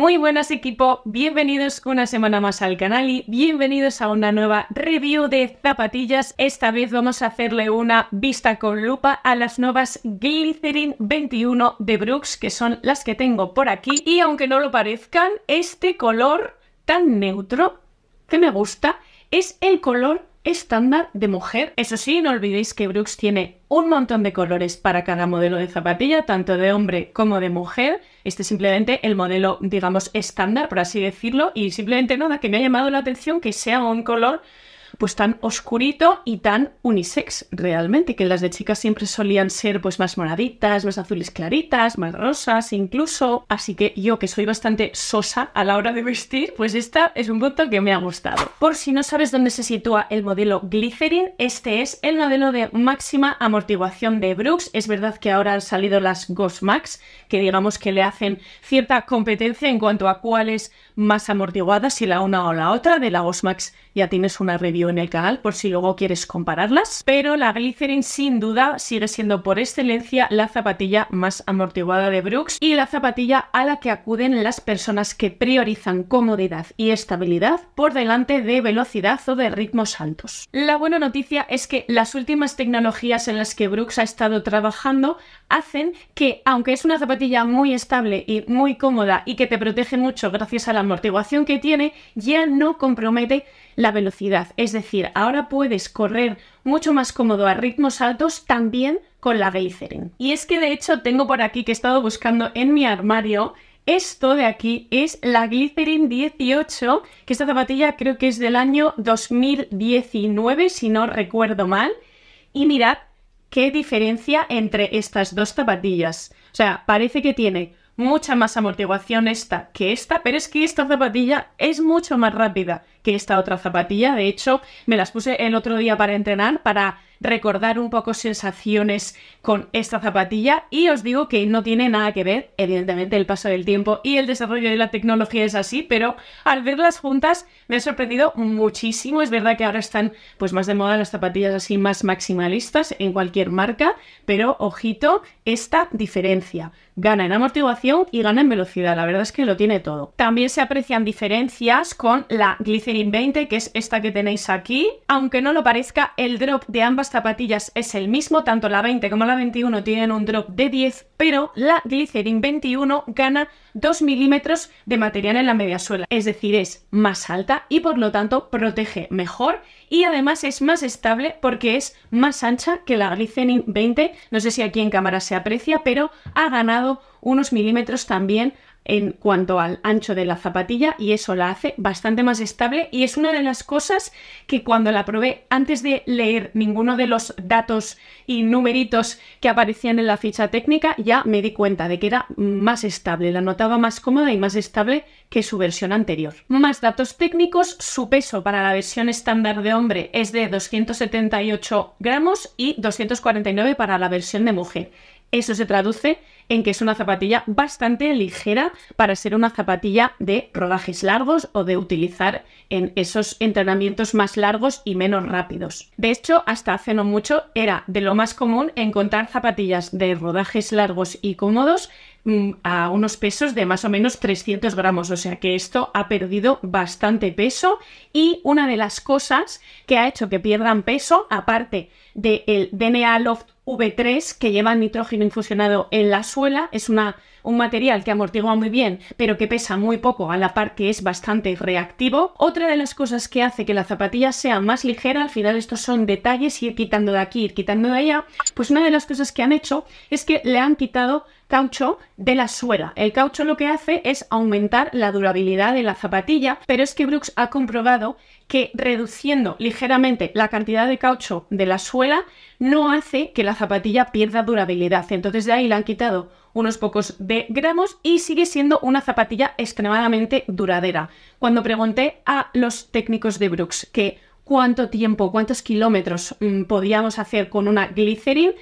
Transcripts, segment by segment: Muy buenas equipo, bienvenidos una semana más al canal y bienvenidos a una nueva review de zapatillas. Esta vez vamos a hacerle una vista con lupa a las nuevas Glycerin 21 de Brooks, que son las que tengo por aquí. Y aunque no lo parezcan, este color tan neutro que me gusta es el color estándar de mujer. Eso sí, no olvidéis que Brooks tiene un montón de colores para cada modelo de zapatilla, tanto de hombre como de mujer. Este es simplemente el modelo, digamos, estándar, por así decirlo, y simplemente nada, que me ha llamado la atención que sea un color pues tan oscurito y tan unisex realmente, que las de chicas siempre solían ser pues más moraditas, más azules claritas, más rosas incluso. Así que yo, que soy bastante sosa a la hora de vestir, pues esta es un punto que me ha gustado. Por si no sabes dónde se sitúa el modelo Glycerin, este es el modelo de máxima amortiguación de Brooks. Es verdad que ahora han salido las Ghost Max, que digamos que le hacen cierta competencia en cuanto a cuál es más amortiguada, si la una o la otra. De la Ghost Max ya tienes una review en el canal por si luego quieres compararlas, pero la Glycerin sin duda sigue siendo por excelencia la zapatilla más amortiguada de Brooks y la zapatilla a la que acuden las personas que priorizan comodidad y estabilidad por delante de velocidad o de ritmos altos. La buena noticia es que las últimas tecnologías en las que Brooks ha estado trabajando hacen que, aunque es una zapatilla muy estable y muy cómoda y que te protege mucho gracias a la amortiguación que tiene, ya no compromete la velocidad. Es decir, ahora puedes correr mucho más cómodo a ritmos altos también con la Glycerin. Y es que de hecho tengo por aquí, que he estado buscando en mi armario, esto de aquí es la Glycerin 18, que esta zapatilla creo que es del año 2019, si no recuerdo mal. Y mirad qué diferencia entre estas dos zapatillas. O sea, parece que tiene mucha más amortiguación esta que esta, pero es que esta zapatilla es mucho más rápida que esta otra zapatilla. De hecho, me las puse el otro día para entrenar, para recordar un poco sensaciones con esta zapatilla, y os digo que no tiene nada que ver. Evidentemente el paso del tiempo y el desarrollo de la tecnología es así, pero al verlas juntas me ha sorprendido muchísimo. Es verdad que ahora están pues más de moda las zapatillas así más maximalistas en cualquier marca, pero ojito esta diferencia. Gana en amortiguación y gana en velocidad, la verdad es que lo tiene todo. También se aprecian diferencias con la Glycerin 20, que es esta que tenéis aquí. Aunque no lo parezca, el drop de ambas zapatillas es el mismo, tanto la 20 como la 21 tienen un drop de 10, pero la Glycerin 21 gana 2 milímetros de material en la mediasuela, es decir, es más alta y por lo tanto protege mejor, y además es más estable porque es más ancha que la Glycerin 20, no sé si aquí en cámara se aprecia, pero ha ganado unos milímetros también en cuanto al ancho de la zapatilla, y eso la hace bastante más estable. Y es una de las cosas que cuando la probé, antes de leer ninguno de los datos y numeritos que aparecían en la ficha técnica, ya me di cuenta de que era más estable, la notaba más cómoda y más estable que su versión anterior. Más datos técnicos: su peso para la versión estándar de hombre es de 278 gramos y 249 para la versión de mujer. Eso se traduce en que es una zapatilla bastante ligera para ser una zapatilla de rodajes largos o de utilizar en esos entrenamientos más largos y menos rápidos. De hecho, hasta hace no mucho era de lo más común encontrar zapatillas de rodajes largos y cómodos a unos pesos de más o menos 300 gramos, o sea que esto ha perdido bastante peso. Y una de las cosas que ha hecho que pierdan peso, aparte del DNA Loft V3, que lleva nitrógeno infusionado en la suela, es un material que amortigua muy bien pero que pesa muy poco, a la par que es bastante reactivo. Otra de las cosas que hace que la zapatilla sea más ligera, al final estos son detalles, ir quitando de aquí, ir quitando de allá, pues una de las cosas que han hecho es que le han quitado caucho de la suela. El caucho lo que hace es aumentar la durabilidad de la zapatilla, pero es que Brooks ha comprobado que reduciendo ligeramente la cantidad de caucho de la suela no hace que la zapatilla pierda durabilidad. Entonces de ahí le han quitado unos pocos de gramos y sigue siendo una zapatilla extremadamente duradera. Cuando pregunté a los técnicos de Brooks que cuánto tiempo, cuántos kilómetros podíamos hacer con una Glycerin,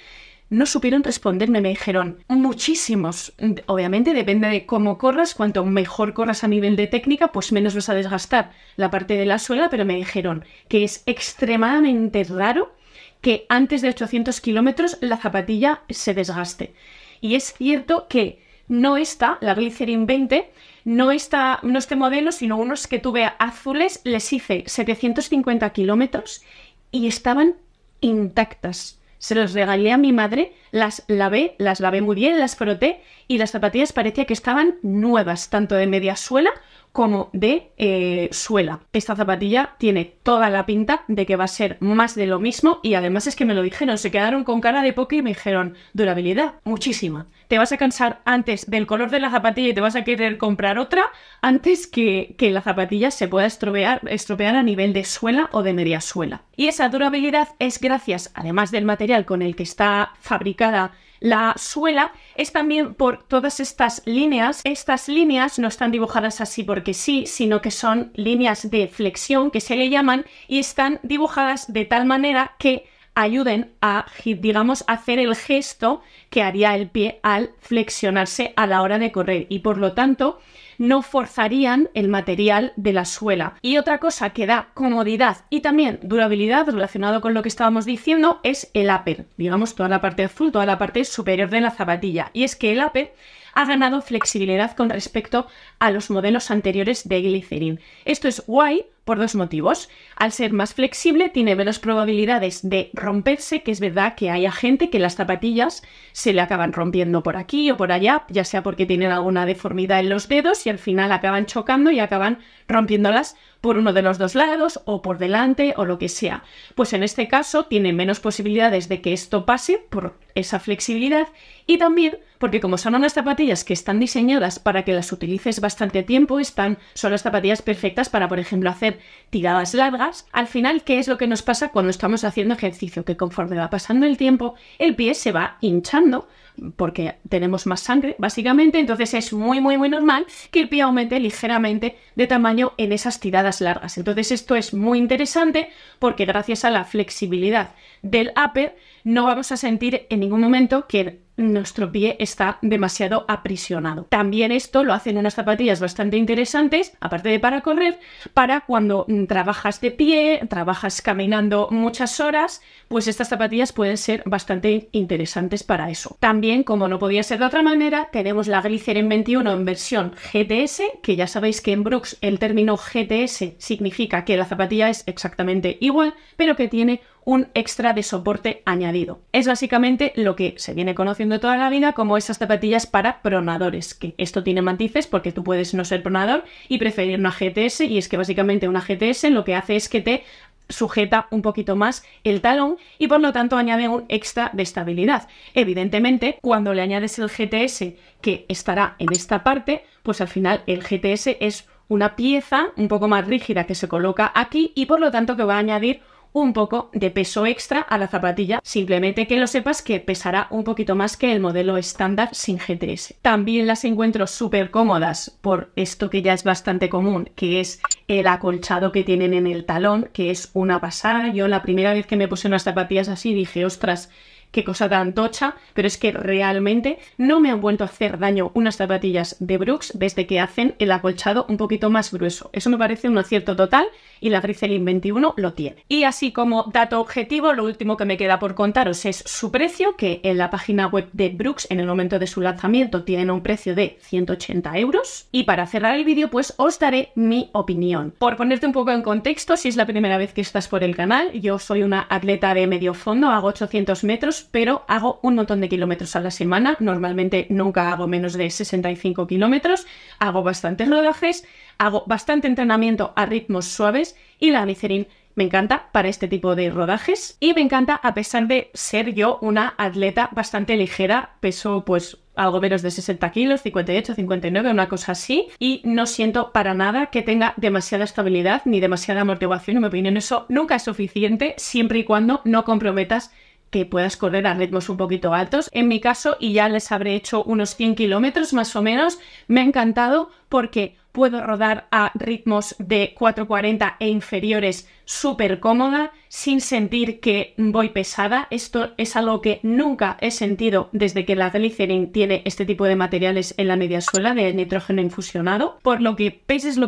no supieron responderme, me dijeron muchísimos. Obviamente depende de cómo corras, cuanto mejor corras a nivel de técnica, pues menos vas a desgastar la parte de la suela, pero me dijeron que es extremadamente raro que antes de 800 kilómetros la zapatilla se desgaste. Y es cierto que no está, la Glycerin 20, no este modelo, sino unos que tuve azules, les hice 750 kilómetros y estaban intactas. Se los regalé a mi madre, las lavé muy bien, las froté y las zapatillas parecía que estaban nuevas, tanto de media suela como de suela. Esta zapatilla tiene toda la pinta de que va a ser más de lo mismo y además es que me lo dijeron, se quedaron con cara de poke y me dijeron, durabilidad, muchísima. Te vas a cansar antes del color de la zapatilla y te vas a querer comprar otra antes que la zapatilla se pueda estropear a nivel de suela o de media suela. Y esa durabilidad es gracias, además del material con el que está fabricada la suela, es también por todas estas líneas. Estas líneas no están dibujadas así porque sí, sino que son líneas de flexión que se le llaman y están dibujadas de tal manera que ayuden a, digamos, hacer el gesto que haría el pie al flexionarse a la hora de correr y por lo tanto no forzarían el material de la suela. Y otra cosa que da comodidad y también durabilidad relacionado con lo que estábamos diciendo es el upper, digamos toda la parte azul, toda la parte superior de la zapatilla, y es que el upper ha ganado flexibilidad con respecto a los modelos anteriores de Glycerin. Esto es guay por dos motivos. Al ser más flexible tiene menos probabilidades de romperse, que es verdad que haya gente que las zapatillas se le acaban rompiendo por aquí o por allá, ya sea porque tienen alguna deformidad en los dedos y al final acaban chocando y acaban rompiéndolas por uno de los dos lados o por delante o lo que sea. Pues en este caso tiene menos posibilidades de que esto pase por esa flexibilidad y también porque como son unas zapatillas que están diseñadas para que las utilices bastante tiempo, son las zapatillas perfectas para, por ejemplo, hacer tiradas largas. Al final, ¿qué es lo que nos pasa cuando estamos haciendo ejercicio? Que conforme va pasando el tiempo, el pie se va hinchando porque tenemos más sangre, básicamente. Entonces es muy, muy, muy normal que el pie aumente ligeramente de tamaño en esas tiradas largas. Entonces esto es muy interesante porque gracias a la flexibilidad del upper no vamos a sentir en ningún momento que nuestro pie está demasiado aprisionado. También esto lo hacen unas zapatillas bastante interesantes, aparte de para correr, para cuando trabajas de pie, trabajas caminando muchas horas, pues estas zapatillas pueden ser bastante interesantes para eso. También, como no podía ser de otra manera, tenemos la Glycerin 21 en versión GTS, que ya sabéis que en Brooks el término GTS significa que la zapatilla es exactamente igual, pero que tiene un extra de soporte añadido. Es básicamente lo que se viene conociendo toda la vida como esas zapatillas para pronadores, que esto tiene matices porque tú puedes no ser pronador y preferir una GTS, y es que básicamente una GTS lo que hace es que te sujeta un poquito más el talón y por lo tanto añade un extra de estabilidad. Evidentemente, cuando le añades el GTS que estará en esta parte, pues al final el GTS es una pieza un poco más rígida que se coloca aquí y por lo tanto que va a añadir un poco de peso extra a la zapatilla, simplemente que lo sepas que pesará un poquito más que el modelo estándar sin GTS. También las encuentro súper cómodas por esto que ya es bastante común, que es el acolchado que tienen en el talón, que es una pasada. Yo la primera vez que me puse unas zapatillas así dije, ostras, qué cosa tan tocha, pero es que realmente no me han vuelto a hacer daño unas zapatillas de Brooks desde que hacen el acolchado un poquito más grueso. Eso me parece un acierto total y la Glycerin 21 lo tiene. Y así como dato objetivo, lo último que me queda por contaros es su precio, que en la página web de Brooks en el momento de su lanzamiento tienen un precio de 180 €. Y para cerrar el vídeo pues os daré mi opinión. Por ponerte un poco en contexto, si es la primera vez que estás por el canal, yo soy una atleta de medio fondo, hago 800 metros, pero hago un montón de kilómetros a la semana. Normalmente nunca hago menos de 65 kilómetros, hago bastantes rodajes, hago bastante entrenamiento a ritmos suaves y la Glycerin me encanta para este tipo de rodajes y me encanta a pesar de ser yo una atleta bastante ligera, peso pues algo menos de 60 kilos, 58, 59, una cosa así, y no siento para nada que tenga demasiada estabilidad ni demasiada amortiguación. En mi opinión eso nunca es suficiente siempre y cuando no comprometas que puedas correr a ritmos un poquito altos. En mi caso, y ya les habré hecho unos 100 kilómetros más o menos, me ha encantado porque puedo rodar a ritmos de 4:40 e inferiores súper cómoda, sin sentir que voy pesada. Esto es algo que nunca he sentido desde que la Glycerin tiene este tipo de materiales en la media suela de nitrógeno infusionado. Por lo que peses,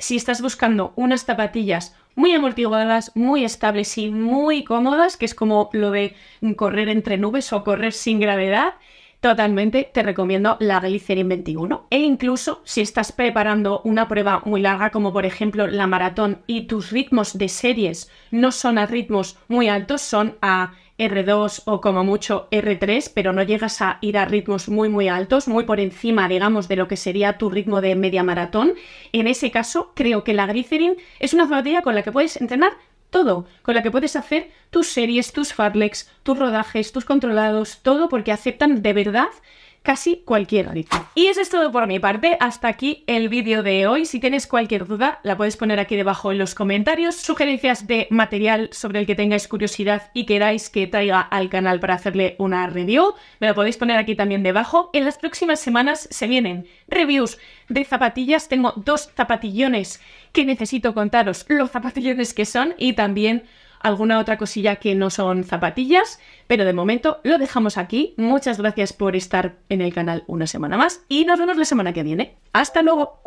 si estás buscando unas zapatillas muy amortiguadas, muy estables y muy cómodas, que es como lo de correr entre nubes o correr sin gravedad, totalmente te recomiendo la Glycerin 21. E incluso si estás preparando una prueba muy larga, como por ejemplo la maratón, y tus ritmos de series no son a ritmos muy altos, son a R2 o como mucho R3, pero no llegas a ir a ritmos muy muy altos, muy por encima, digamos, de lo que sería tu ritmo de media maratón. En ese caso, creo que la Glycerin es una zapatilla con la que puedes entrenar todo, con la que puedes hacer tus series, tus fartleks, tus rodajes, tus controlados, todo, porque aceptan de verdad casi cualquier ritmo. Y eso es todo por mi parte, hasta aquí el vídeo de hoy. Si tienes cualquier duda, la puedes poner aquí debajo en los comentarios, sugerencias de material sobre el que tengáis curiosidad y queráis que traiga al canal para hacerle una review, me lo podéis poner aquí también debajo. En las próximas semanas se vienen reviews de zapatillas, tengo dos zapatillones que necesito contaros los zapatillones que son y también alguna otra cosilla que no son zapatillas, pero de momento lo dejamos aquí. Muchas gracias por estar en el canal una semana más y nos vemos la semana que viene. ¡Hasta luego!